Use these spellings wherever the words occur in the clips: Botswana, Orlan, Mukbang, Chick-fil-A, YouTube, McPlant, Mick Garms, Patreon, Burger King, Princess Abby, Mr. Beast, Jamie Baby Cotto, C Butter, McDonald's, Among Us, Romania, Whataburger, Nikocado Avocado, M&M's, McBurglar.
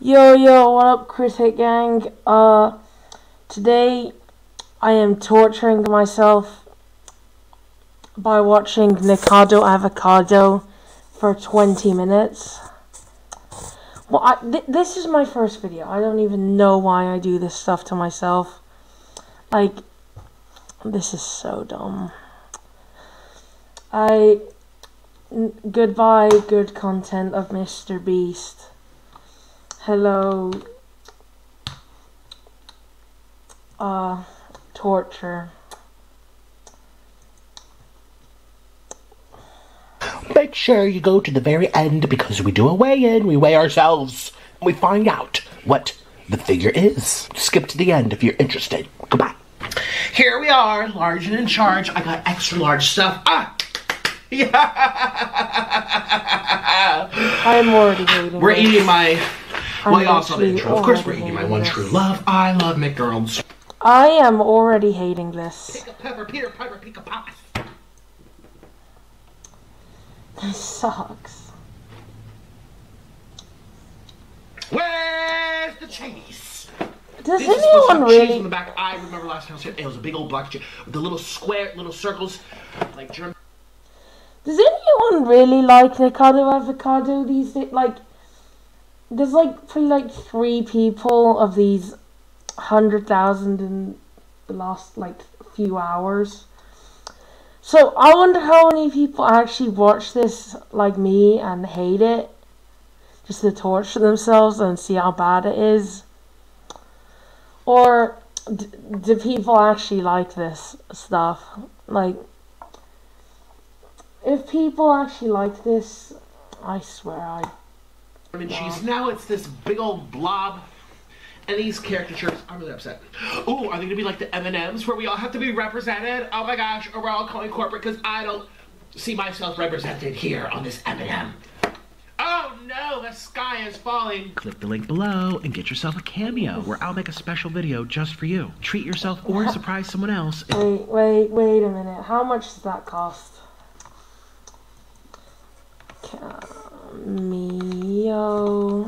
Yo, what up, Chris Hit Gang? Today I am torturing myself by watching Nikocado Avocado for 20 minutes. Well, this is my first video. I don't even know why I do this stuff to myself. Like, this is so dumb. Goodbye, good content of Mr. Beast. Hello, torture. Make sure you go to the very end because we do a weigh-in. We weigh ourselves and we find out what the figure is. Skip to the end if you're interested. Goodbye. Here we are, large and in charge. I got extra large stuff. Ah! Yeah. I'm already hating. We're eating my... Well, I also have intro. Of course, we're eating my one true love. I love Mick Garms. I am already hating this. Pick a pepper, Peter Piper, pick a pie. This sucks. Where's the cheese? Does anyone really? Cheese in the back. I remember last time I was here, it was a big old black cheese with the little square, little circles, like German. Does anyone really like Nikocado Avocado these days? Like, there's like probably like 3 people of these 100,000 in the last like few hours. So I wonder how many people actually watch this like me and hate it, just to torture themselves and see how bad it is. Or do people actually like this stuff? Like, if people actually like this, I swear I... German cheese. Now it's this big old blob. And these caricatures, I'm really upset. Ooh, are they gonna be like the M&Ms where we all have to be represented? Oh my gosh, or we're all calling corporate because I don't see myself represented here on this M&M. Oh no, the sky is falling. Click the link below and get yourself a cameo where I'll make a special video just for you. Treat yourself or surprise someone else. Wait a minute. How much does that cost? Cameo.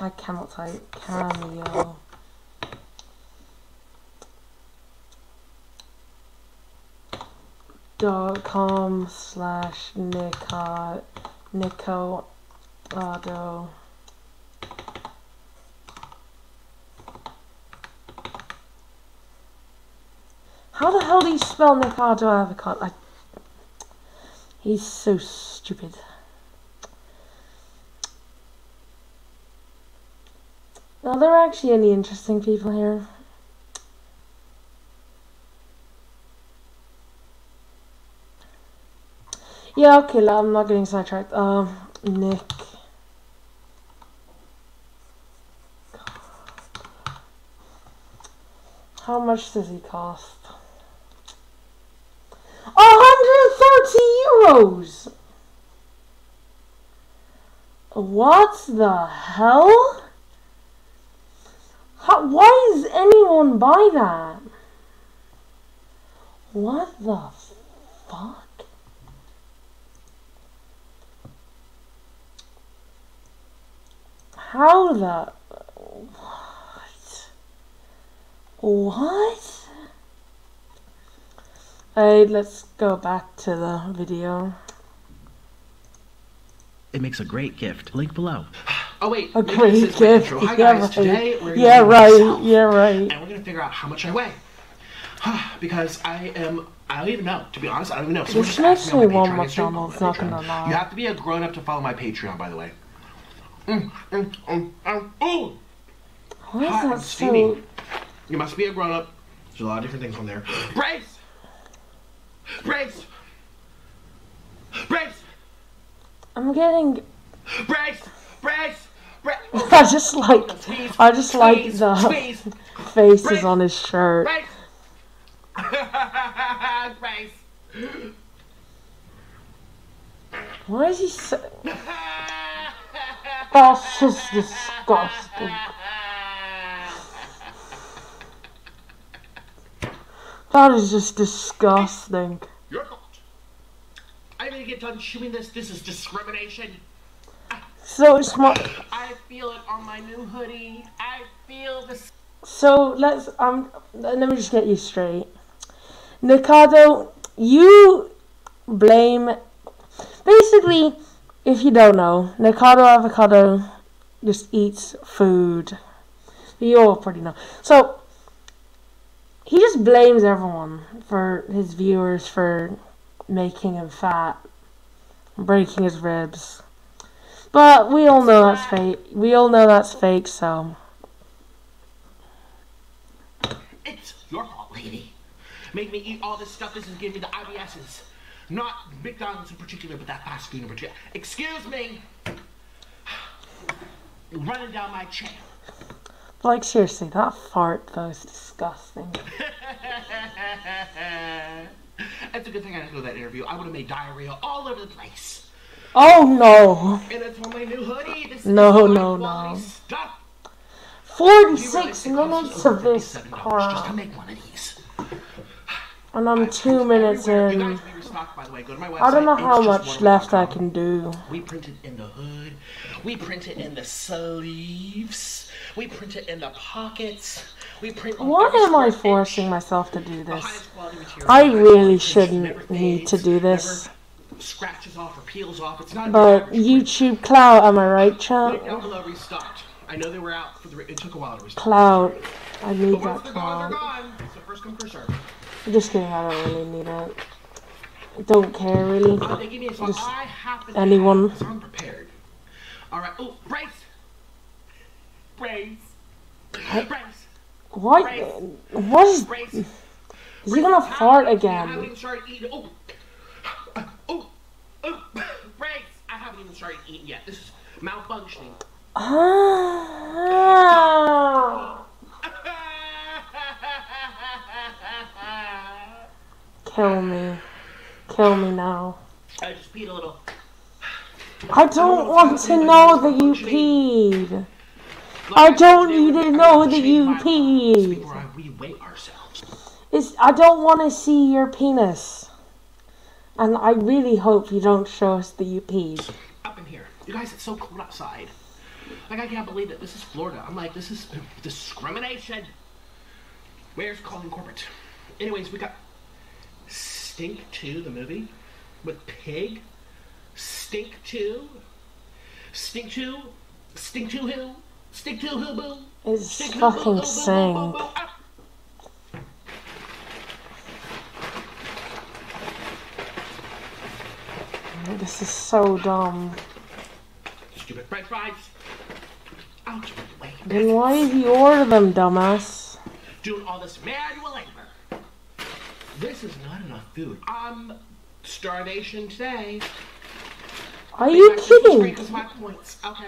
I cannot type cameo. .com/Nikocado. How the hell do you spell Nikocado Avocado? He's so stupid. Are there actually any interesting people here? Yeah, okay, I'm not getting sidetracked. Nick. How much does he cost? 130 euros! What the hell? Why is anyone buy that? What the fuck? How the... What? What? Hey, let's go back to the video. It makes a great gift. Link below. Oh wait, a great gift. Hi guys, today we're and we're gonna figure out how much I weigh. Because I don't even know, to be honest, I don't even know. So this makes me want McDonald's, not gonna lie. You have to be a grown up to follow my Patreon, by the way. Why is that so... You must be a grown up. There's a lot of different things on there. Brace! Brace! Brace! I'm getting... Brace! Brace! I just like the faces on his shirt. Why is he so... That's just disgusting. That is just disgusting. You're not. I'm gonna get done shooting this. This is discrimination. So smart. I feel it on my new hoodie. I feel the... So, let's... let me just get you straight. Nikocado, you blame... Basically, if you don't know, Nikocado Avocado just eats food. You all pretty know. So, he just blames everyone for his viewers for making him fat, breaking his ribs. But we all know that's fake. We all know that's fake, so. It's your fault, lady. Make me eat all this stuff. This is giving me the IBSs. Not McDonald's in particular, but that fast food in particular. Excuse me. Running down my chain. Like, seriously, that fart, though, is disgusting. It's a good thing I didn't go to that interview. I would have made diarrhea all over the place. Oh, no. And it's on my new hoodie. This is stuff. 46 minutes of this car. Just to make one of these. And I'm 2 minutes in. You guys need your stock, by the way. Go to my website. I don't know how much left I can do. We print it in the hood. We print it in the sleeves. We print it in the pockets. We print. Why am I forcing myself to do this? I really shouldn't need to do this. Scratches off or peels off. It's not. But YouTube clout, am I right, chat? I know they were out for the. It took a while to restart. Clout. I need that clout. So first come first serve. I'm just kidding. I don't really need it. I don't care really. Just anyone. Alright, oh, brace! Brace! Brace! What? Brace. What is... Brace. Is he gonna fart again? I haven't even started eating... Oh! Oh! Oh! Brace! I haven't even started eating yet. This is malfunctioning. Kill me. Kill me now. I just peed a little. I don't want to know that you peed. I don't need to know that you peed. It's, I don't want to see your penis. And I really hope you don't show us that you peed. Up in here. You guys, it's so cold outside. Like, I can't believe it. This is Florida. I'm like, this is discrimination. Where's calling corporate? Anyways, we got Stink 2, the movie, with Pig. Stink to boo. It's fucking Sing. This is so dumb. Stupid French fries. Out of the way. Then why did you order them, dumbass? Doing all this manual labor. This is not enough food. I'm starvation today. Are you kidding? Okay.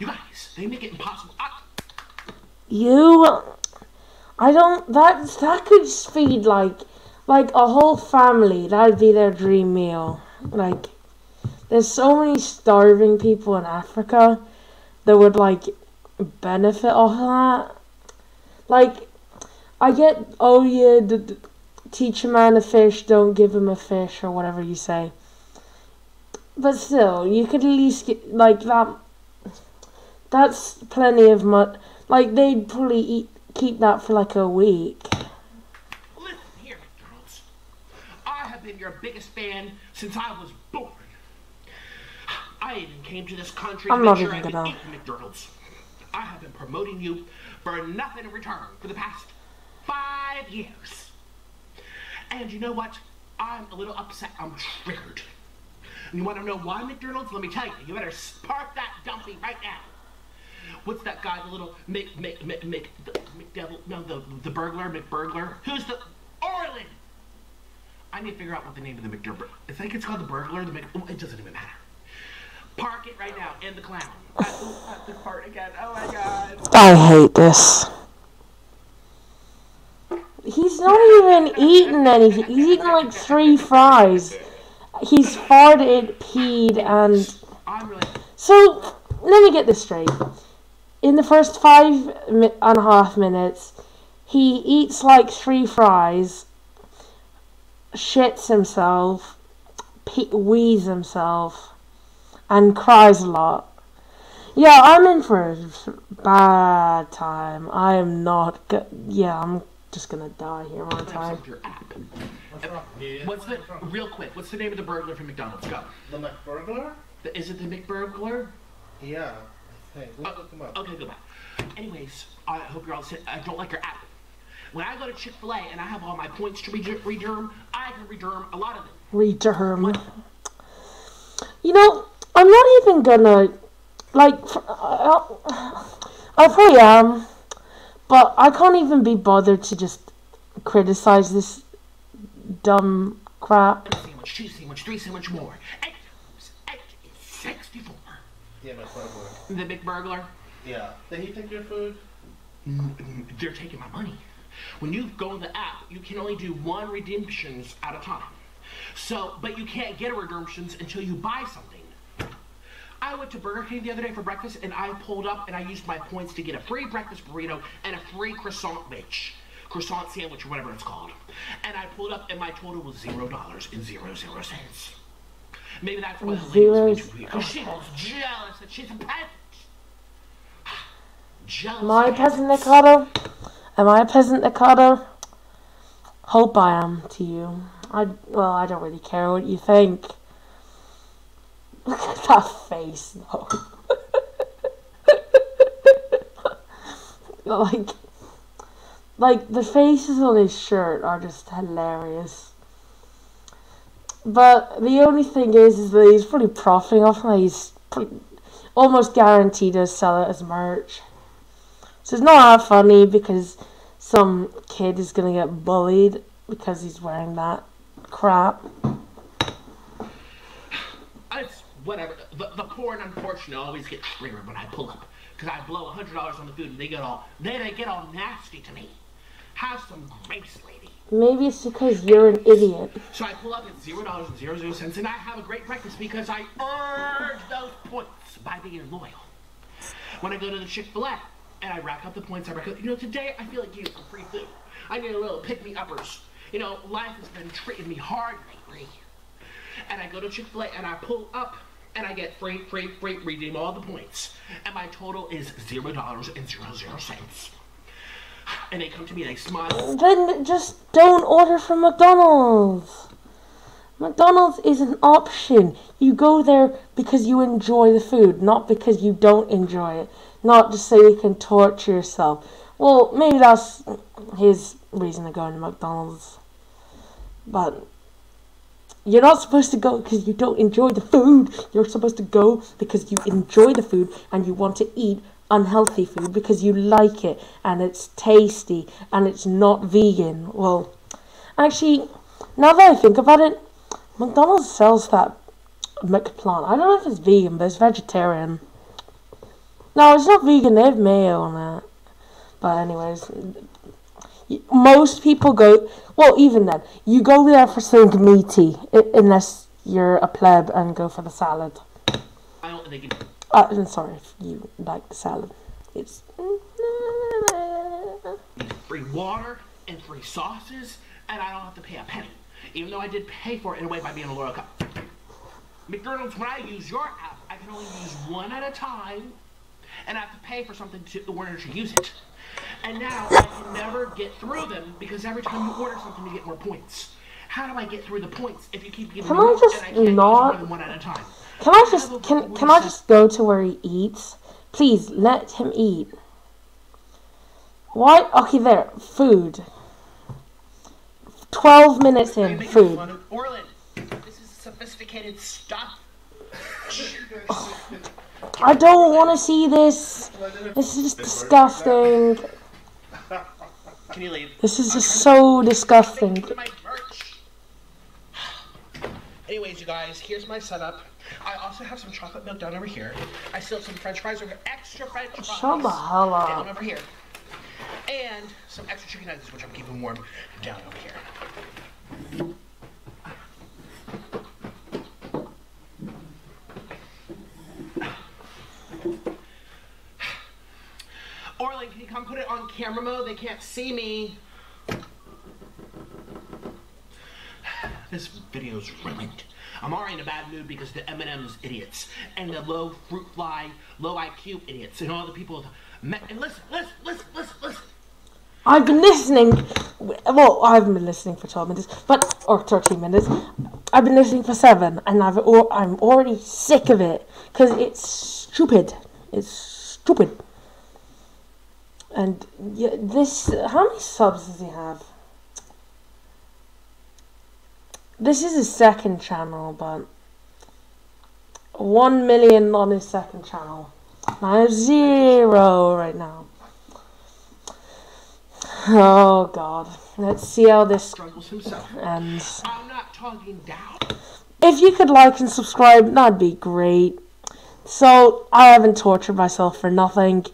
You guys, they make it impossible. I don't. That could feed like a whole family. That'd be their dream meal. Like, there's so many starving people in Africa that would like benefit off that. Like, I get. Oh yeah, teach a man a fish, don't give him a fish, or whatever you say. But still, you could at least get, like, that, that's plenty of mud. Like, they'd probably keep that for, like, a week. Listen here, McDonald's. I have been your biggest fan since I was born. I even came to this country to make sure I could eat McDonald's. I have been promoting you for nothing in return for the past 5 years. And you know what? I'm a little upset. I'm triggered. You want to know why, McDonald's? Let me tell you. You better park that dumpy right now. What's that guy, the little McDevil? No, the burglar, McBurglar. Who's the Orlan? I need to figure out what the name of the McDurglar. I think it's called the burglar. It doesn't even matter. Park it right now. And the clown. I have to fart again. Oh my god. I hate this. He's not even eating anything. He's eating like 3 fries. He's farted, peed, and... So, let me get this straight. In the first 5.5 minutes, he eats like 3 fries, shits himself, wheezes himself, and cries a lot. Yeah, I'm in for a bad time. I am not good. Yeah, I'm just gonna die here one time. What's the real quick? What's the name of the burglar from McDonald's? Go. The McBurglar? Is it the McBurglar? Yeah, I think. Let's look him up. Okay, go back. Anyways, I hope you're all set. I don't like your app. When I go to Chick-fil-A and I have all my points to regerm, I can regerm a lot of them. Regerm. You know, I'm not even gonna, like, I probably am, but I can't even be bothered to just criticize this dumb crap. Sandwich, cheese sandwich, three sandwich more. 864. Yeah, that's what I work. The McBurglar? Yeah. Did he take your food? They're taking my money. When you go on the app, you can only do one redemptions at a time. So, but you can't get a redemptions until you buy something. I went to Burger King the other day for breakfast, and I pulled up and I used my points to get a free breakfast burrito and a free croissant croissant sandwich or whatever it's called. And I pulled up, and my total was $0.00. Maybe that's why the lady was she was jealous that she's a peasant. Jealous. Am I a peasant, Nikocado? Am I a peasant, Nikocado? Hope I am to you. Well, I don't really care what you think. Look at that face, though. like, the faces on his shirt are just hilarious. But the only thing is that he's probably profiting off it. He's almost guaranteed to sell it as merch. So it's not that funny because some kid is going to get bullied because he's wearing that crap. It's whatever. The poor and unfortunate always get triggered when I pull up. Because I blow $100 on the food and they get all nasty to me. Have some grace, lady. Maybe it's because you're an idiot. So I pull up at $0.00 and I have a great breakfast because I earned those points by being loyal. When I go to the Chick-fil-A and I rack up the points, you know, today I feel like you for free food. I need a little pick-me-uppers. You know, life has been treating me hard lately. And I go to Chick-fil-A and I pull up and I get free, redeem all the points. And my total is $0.00. And they come to me and they smile. Then just don't order from McDonald's. McDonald's is an option. You go there because you enjoy the food, not because you don't enjoy it. Not just so you can torture yourself. Well, maybe that's his reason to go to McDonald's. But you're not supposed to go because you don't enjoy the food. You're supposed to go because you enjoy the food and you want to eat unhealthy food because you like it and it's tasty and it's not vegan. Well, actually, now that I think about it, McDonald's sells that McPlant. I don't know if it's vegan, but it's vegetarian. No, it's not vegan. They have mayo on it. But anyways, most people go, well, even then, you go there for something meaty, unless you're a pleb and go for the salad. I don't think it... I'm sorry if you like the salad. It's... free water and free sauces, and I don't have to pay a penny. Even though I did pay for it in a way by being a loyal cup. McDonald's, when I use your app, I can only use one at a time, and I have to pay for something in order to use it. And now I can never get through them because every time you order something, you get more points. How do I get through the points if you keep giving me more and I can't not... use more than one at a time? Can I just go to where he eats? Please let him eat. Why? Okay, there. Food. 12 minutes in. Food. Orlan, this is sophisticated stuff. I don't want to see this. This is just disgusting. Can you leave? This is just so disgusting. Anyways, you guys, here's my setup. I also have some chocolate milk down over here. I still have some French fries over here. Extra French fries. Shut the hell up. Down over here. And some extra chicken nuggets, which I'm keeping warm down over here. Orlan, can you come put it on camera mode? They can't see me. This video's ruined. I'm already in a bad mood because the M&M's idiots and the low fruit fly, low IQ idiots and all the people. And listen. I've been listening. Well, I haven't been listening for 12 minutes, but or 13 minutes. I've been listening for 7, and I'm already sick of it because it's stupid. It's stupid. And yeah, this. How many subs does he have? This is his second channel, but 1 million on his second channel. I have 0 right now. Oh God! Let's see how this ends. I'm not talking down. If you could like and subscribe, that'd be great. So I haven't tortured myself for nothing.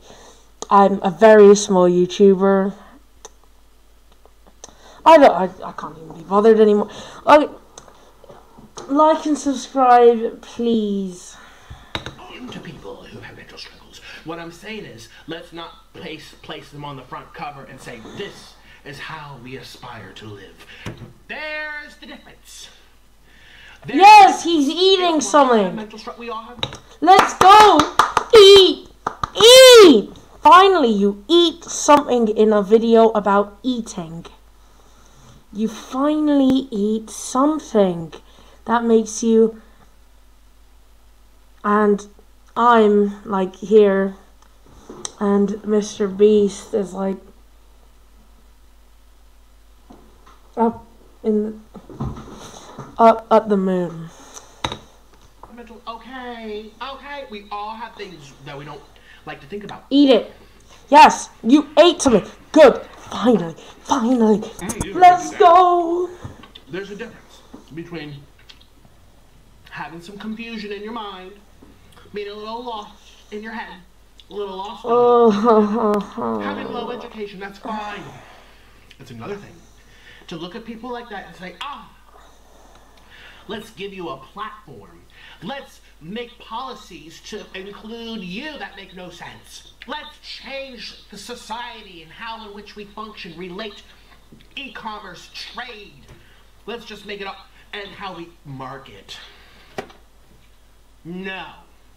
I'm a very small YouTuber. I can't even be bothered anymore. Like and subscribe, please. To people who have mental struggles, what I'm saying is, let's not place them on the front cover and say this is how we aspire to live. There's the difference. There's yes, he's eating something. Let's go eat, eat. Finally, you eat something in a video about eating. You finally eat something that makes you. And I'm like here, and Mr. Beast is like up at the moon. Okay, okay. We all have things that we don't like to think about. Eat it. Yes, you ate something. Good. Finally, finally. Hey, let's go. There's a difference between having some confusion in your mind, being a little lost in your head, a little lost. Having low education, that's fine. That's another thing. To look at people like that and say, ah, let's give you a platform. Let's make policies to include you that make no sense. Let's change the society and how in which we function, relate, e-commerce, trade. Let's just make it up and how we market. No.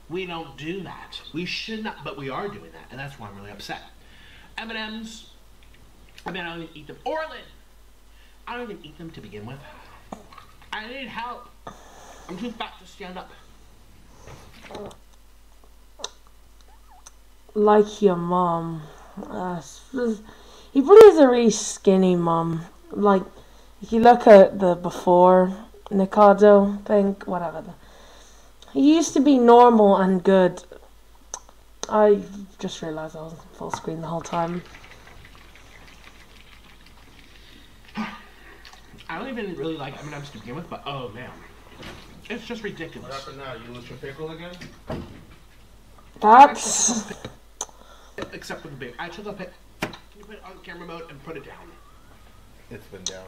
We don't do that. We should not, but we are doing that, and that's why I'm really upset. M&Ms, I mean, I don't even eat them. Orlan, I don't even eat them to begin with. I need help. I'm too fat to stand up. Like your mom. He really is a really skinny mom. Like, if you look at the before Nikocado thing, whatever. He used to be normal and good. I just realized I was full screen the whole time. I don't even really like M&M's to begin with, but oh man. It's just ridiculous. What happened now? You lose your pickle again? That's... Except for the big. I took a pick. Can you put it on camera mode and put it down? It's been down.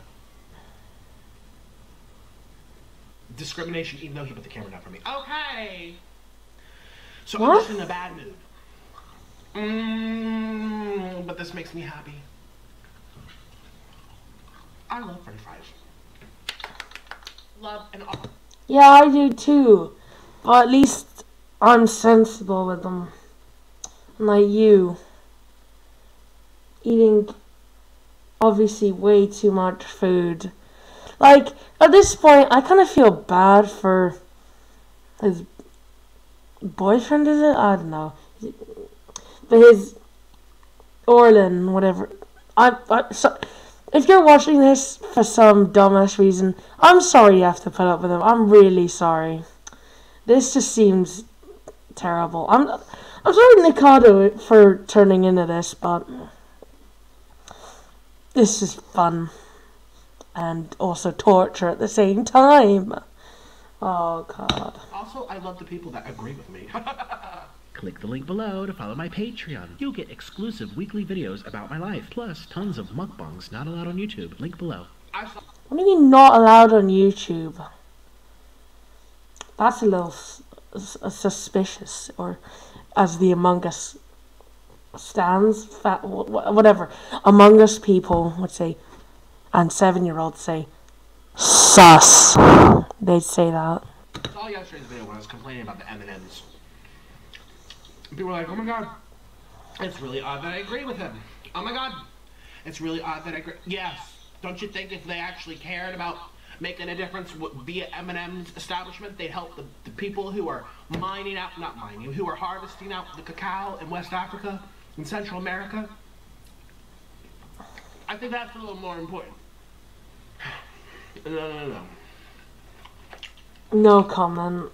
Discrimination, even though he put the camera down for me. Okay. So what? I'm just in a bad mood. But this makes me happy. I love French fries. Love and all. Yeah, I do too. But at least I'm sensible with them. Like you. Eating obviously way too much food. Like, at this point, I kind of feel bad for his boyfriend, is it? I don't know. But his Orlan, whatever. So, if you're watching this for some dumbass reason, I'm sorry you have to put up with him. I'm really sorry. This just seems terrible. I'm sorry Nikocado for turning into this, but this is fun. And also torture at the same time. Oh, God. Also, I love the people that agree with me. Click the link below to follow my Patreon. You'll get exclusive weekly videos about my life. Plus, tons of mukbangs not allowed on YouTube. Link below. What do you mean not allowed on YouTube? That's a little suspicious. Or, as the Among Us stands, whatever. Among Us people would say... And 7-year-olds say, Sus. They'd say that. All yesterday's video when I was complaining about the M&Ms. People were like, oh my god, it's really odd that I agree with him. Oh my god, it's really odd that I agree. Yes. Don't you think if they actually cared about making a difference via M&M's establishment, they'd help the people who are mining out, not mining, who are harvesting out the cacao in West Africa and Central America? I think that's a little more important. No. No comment.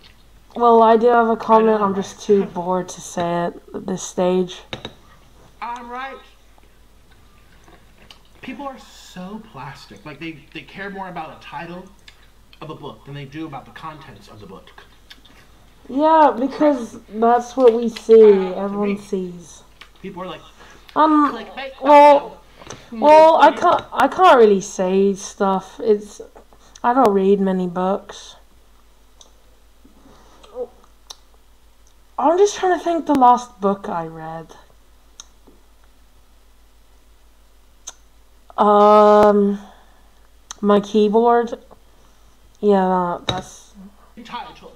Well, I do have a comment. I'm just too bored to say it at this stage. I'm right. People are so plastic. Like, they care more about the title of a book than they do about the contents of the book. Yeah, because that's what we see. Everyone sees. People are like, well, I can't really say stuff. It's, I don't read many books. I'm just trying to think the last book I read. My keyboard. Yeah, that's entitled.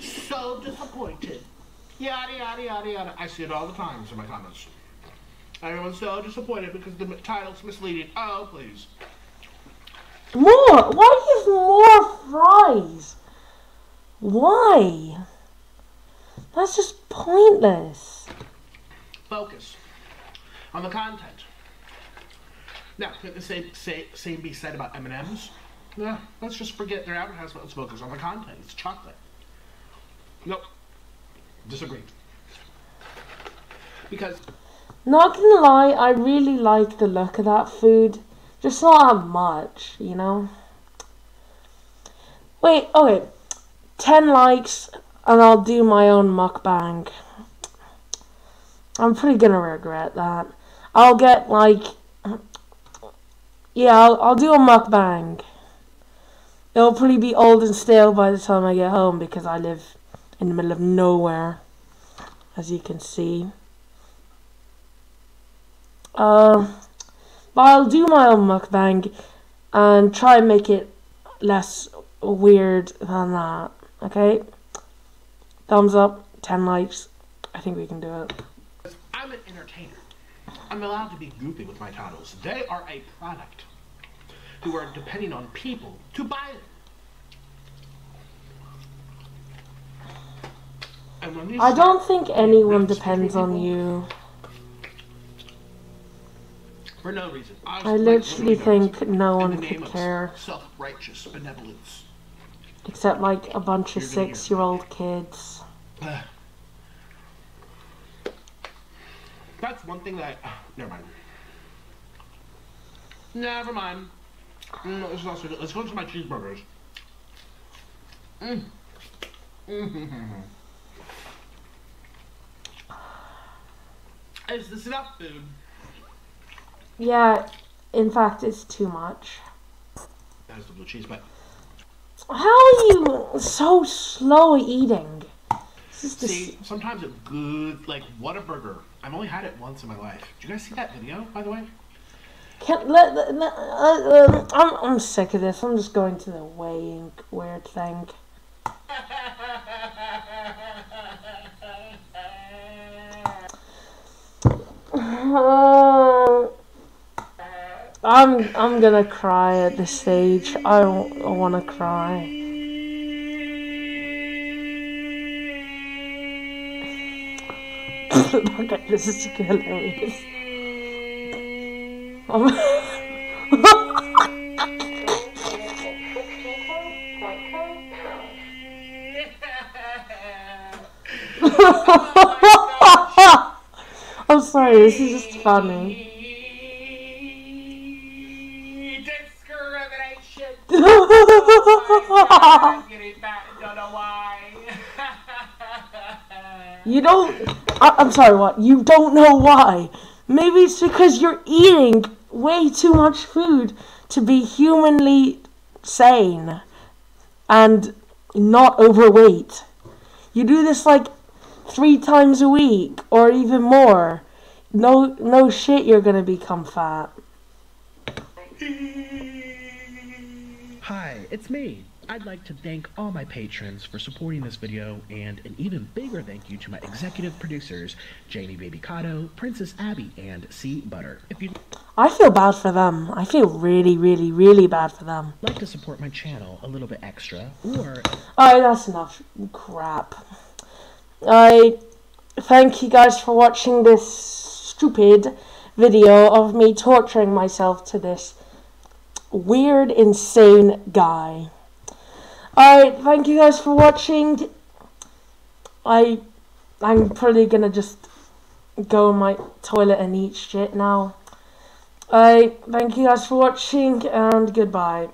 So disappointed. Yada yada yada yada. I see it all the time in my comments. Everyone's so disappointed because the title's misleading. Oh, please. More? Why do you have more fries? Why? That's just pointless. Focus on the content. Now, could the same be said about M&M's? Yeah, let's just forget their advertisement. Let's focus on the content. It's chocolate. Nope. Disagreed. Because... not gonna lie, I really like the look of that food. Just not that much, you know? Wait, okay. 10 likes, and I'll do my own mukbang. I'm pretty gonna regret that. I'll get, like... yeah, I'll do a mukbang. It'll probably be old and stale by the time I get home because I live in the middle of nowhere, as you can see. But I'll do my own mukbang and try and make it less weird than that. Okay? Thumbs up, 10 likes. I think we can do it. I'm an entertainer. I'm allowed to be goofy with my titles. They are a product who are depending on people to buy them. And when you I don't think anyone depends on you. For no reason. I literally think no one could care. Self-righteous benevolence. Except like a bunch of 6-year-old kids. That's one thing that Never mind. This is also good. Let's go to my cheeseburgers. Is this enough food? Yeah, in fact, it's too much. That's the blue cheese, but... how are you so slow at eating? See, sometimes a good, like, Whataburger. I've only had it once in my life. Did you guys see that video, by the way? I'm sick of this. I'm just going to the weighing weird thing. I'm gonna cry at this stage. I wanna cry. Okay, this is hilarious. I'm sorry, this is just funny. Discrimination. Oh, I'm getting back, don't know why. You don't. I'm sorry, what? You don't know why. Maybe it's because you're eating way too much food to be humanly sane and not overweight. You do this like 3 times a week or even more. No shit, you're gonna become fat. Hi, it's me. I'd like to thank all my patrons for supporting this video, and an even bigger thank you to my executive producers, Jamie Baby Cotto, Princess Abby, and C Butter. I feel bad for them. I feel really, really, really bad for them. Like to support my channel a little bit extra, or... Alright, that's enough crap. I thank you guys for watching this stupid video of me torturing myself to this weird, insane guy. Alright, thank you guys for watching. I'm probably gonna just go in my toilet and eat shit now. Alright, thank you guys for watching, and goodbye.